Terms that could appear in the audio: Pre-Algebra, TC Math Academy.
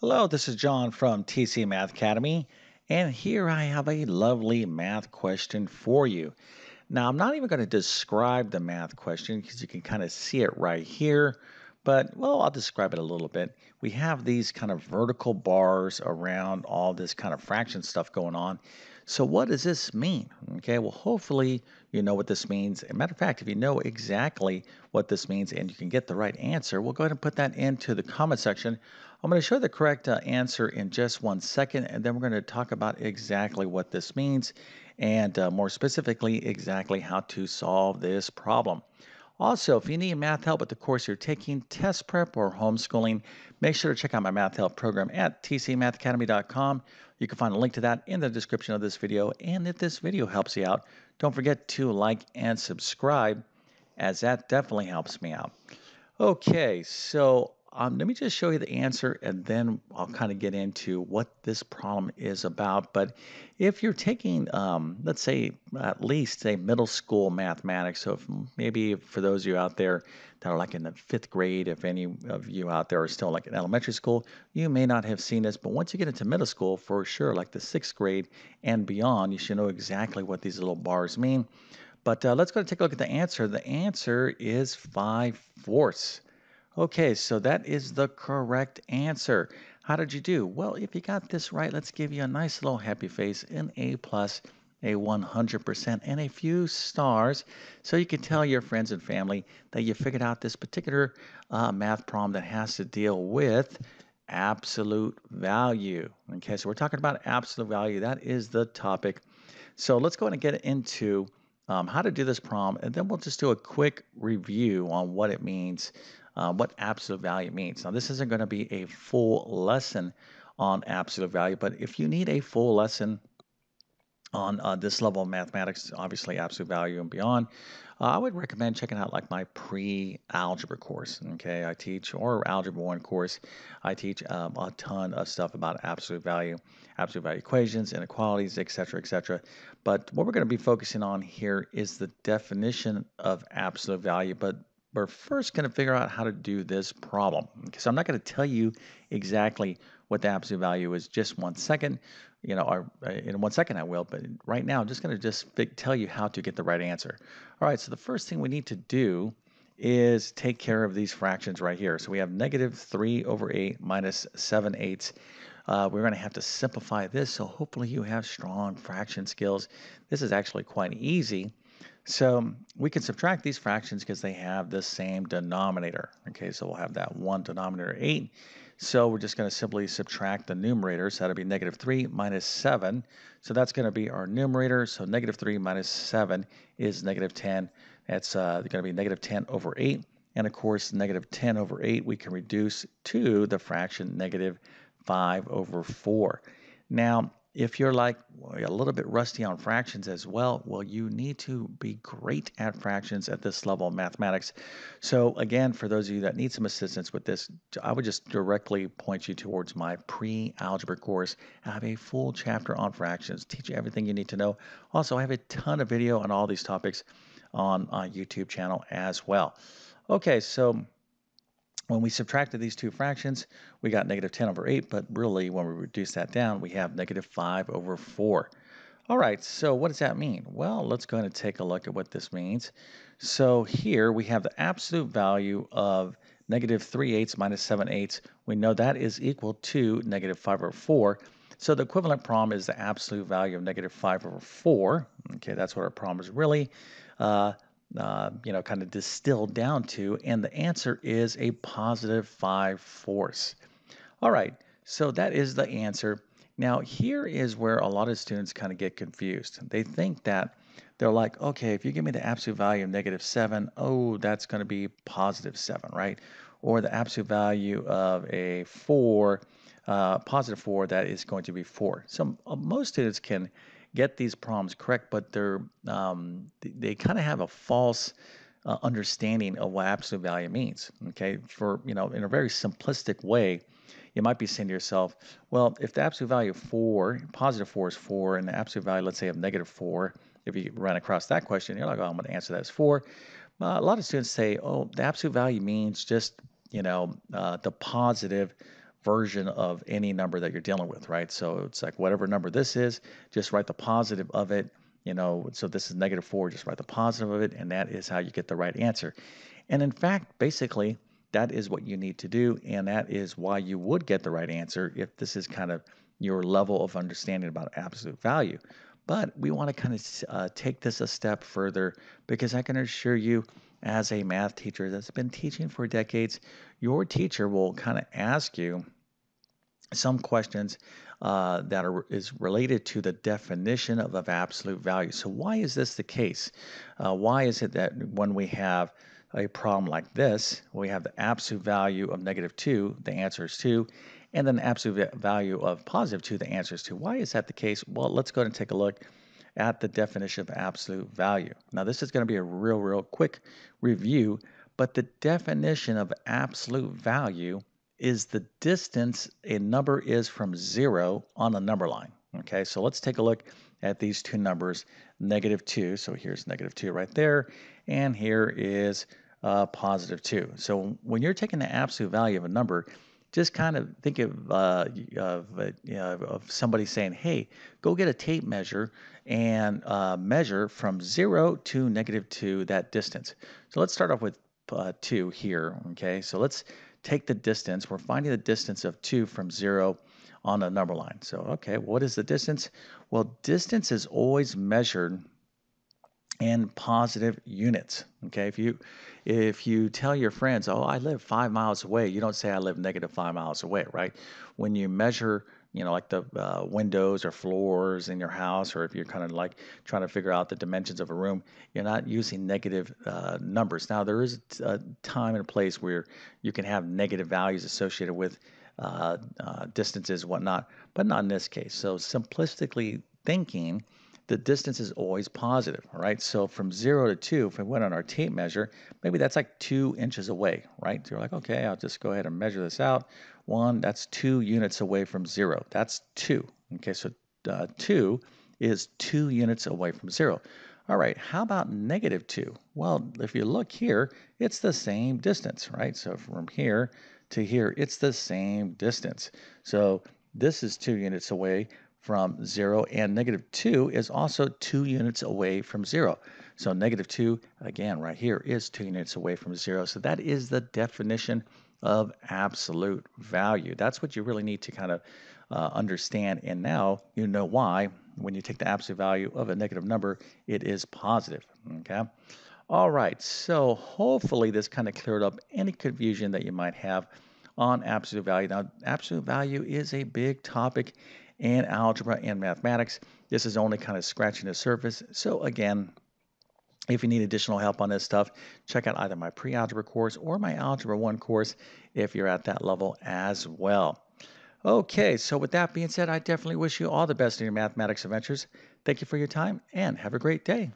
Hello, this is John from TC Math Academy, and here I have a lovely math question for you. Now, I'm not even going to describe the math question because you can kind of see it right here, but, well, I'll describe it a little bit. We have these kind of vertical bars around all this kind of fraction stuff going on. So what does this mean? Okay, well, hopefully you know what this means. As a matter of fact, if you know exactly what this means and you can get the right answer, we'll go ahead and put that into the comment section. I'm going to show the correct answer in just 1 second, and then we're going to talk about exactly what this means and more specifically exactly how to solve this problem. Also, if you need math help with the course you're taking, test prep, or homeschooling, make sure to check out my math help program at tcmathacademy.com. You can find a link to that in the description of this video. And if this video helps you out, don't forget to like and subscribe, as that definitely helps me out. Okay, so let me just show you the answer, and then I'll kind of get into what this problem is about. But if you're taking, let's say, at least a middle school mathematics, so if maybe for those of you out there that are like in the 5th grade, if any of you out there are still like in elementary school, you may not have seen this. But once you get into middle school, for sure, like the 6th grade and beyond, you should know exactly what these little bars mean. But let's go and take a look at the answer. The answer is 5/4. Okay, so that is the correct answer. How did you do? Well, if you got this right, let's give you a nice little happy face, an A+, a 100%, and a few stars, so you can tell your friends and family that you figured out this particular math problem that has to deal with absolute value. Okay, so we're talking about absolute value. That is the topic. So let's go ahead and get into how to do this problem, and then we'll just do a quick review on what it means. What absolute value means. Now, this isn't going to be a full lesson on absolute value, but if you need a full lesson on this level of mathematics, obviously absolute value and beyond, I would recommend checking out like my pre-algebra course. Okay, I teach, or algebra 1 course, I teach a ton of stuff about absolute value equations, inequalities, etc., etc. But what we're going to be focusing on here is the definition of absolute value, but we're first going to figure out how to do this problem. Okay, so I'm not going to tell you exactly what the absolute value is just 1 second. You know, or in 1 second I will, but right now I'm just going to tell you how to get the right answer. All right, so the first thing we need to do is take care of these fractions right here. So we have -3/8 minus 7/8. We're going to have to simplify this, so hopefully you have strong fraction skills. This is actually quite easy. So we can subtract these fractions because they have the same denominator. Okay, so we'll have that one denominator, 8. So we're just going to simply subtract the numerator. So that'll be -3 minus 7. So that's going to be our numerator. So -3 minus 7 is -10. That's going to be -10/8. And of course, -10/8 we can reduce to the fraction -5/4. Now, if you're like a little bit rusty on fractions as well, well, you need to be great at fractions at this level of mathematics. So again, for those of you that need some assistance with this, I would just directly point you towards my pre-algebra course. I have a full chapter on fractions, teach you everything you need to know. Also, I have a ton of video on all these topics on my YouTube channel as well. Okay, so when we subtracted these two fractions, we got -10/8, but really when we reduce that down, we have -5/4. All right, so what does that mean? Well, let's go ahead and take a look at what this means. So here we have the absolute value of -3/8 minus 7/8. We know that is equal to -5/4. So the equivalent problem is the absolute value of -5/4. Okay, that's what our problem is really. You know, kind of distilled down to, and the answer is a +5/4. All right, so that is the answer. Now, here is where a lot of students kind of get confused. They think that they're like, okay, if you give me the absolute value of -7, oh, that's going to be +7, right? Or the absolute value of a 4, +4, that is going to be 4. So most students can get these problems correct, but they're they kind of have a false understanding of what absolute value means. Okay, for, you know, in a very simplistic way, you might be saying to yourself, well, if the absolute value of 4, +4 is 4, and the absolute value, let's say, of -4, if you run across that question, you're like, oh, I'm going to answer that as 4. A lot of students say, oh, the absolute value means just, you know, the positive version of any number that you're dealing with, right? So it's like whatever number this is, just write the positive of it, you know, so this is -4, just write the positive of it, and that is how you get the right answer. And in fact, basically, that is what you need to do, and that is why you would get the right answer if this is kind of your level of understanding about absolute value. But we want to kind of take this a step further, because I can assure you, as a math teacher that's been teaching for decades, your teacher will kind of ask you some questions that is related to the definition of absolute value. So why is this the case? Why is it that when we have a problem like this, we have the absolute value of -2, the answer is 2, and then the absolute value of +2, the answer is 2. Why is that the case? Well, let's go ahead and take a look at the definition of absolute value. Now, this is going to be a real quick review, but the definition of absolute value is the distance a number is from 0 on a number line. Okay, so let's take a look at these two numbers, -2, so here's -2 right there, and here is +2. So when you're taking the absolute value of a number, just kind of think of somebody saying, hey, go get a tape measure and measure from 0 to -2 that distance. So let's start off with 2 here, okay? So let's take the distance. We're finding the distance of 2 from 0 on a number line. So, okay, what is the distance? Well, distance is always measured in positive units, okay? If you tell your friends, oh, I live 5 miles away, you don't say I live -5 miles away, right? When you measure, you know, like the windows or floors in your house, or if you're kind of like trying to figure out the dimensions of a room, you're not using negative numbers. Now, there is a time and a place where you can have negative values associated with distances, whatnot, but not in this case. So simplistically thinking, the distance is always positive, all right? So from 0 to 2, if we went on our tape measure, maybe that's like 2 inches away, right? So you're like, okay, I'll just go ahead and measure this out. 1, that's 2 units away from 0. That's 2, okay? So 2 is 2 units away from 0. All right, how about -2? Well, if you look here, it's the same distance, right? So from here to here, it's the same distance. So this is 2 units away from 0, and -2 is also 2 units away from 0. So -2, again, right here, is 2 units away from 0. So that is the definition of absolute value. That's what you really need to kind of understand. And now you know why, when you take the absolute value of a negative number, it is positive, okay? All right, so hopefully this kind of cleared up any confusion that you might have on absolute value. Now, absolute value is a big topic in algebra and mathematics. This is only kind of scratching the surface. So again, if you need additional help on this stuff, check out either my pre-algebra course or my Algebra 1 course if you're at that level as well. Okay, so with that being said, I definitely wish you all the best in your mathematics adventures. Thank you for your time, and have a great day.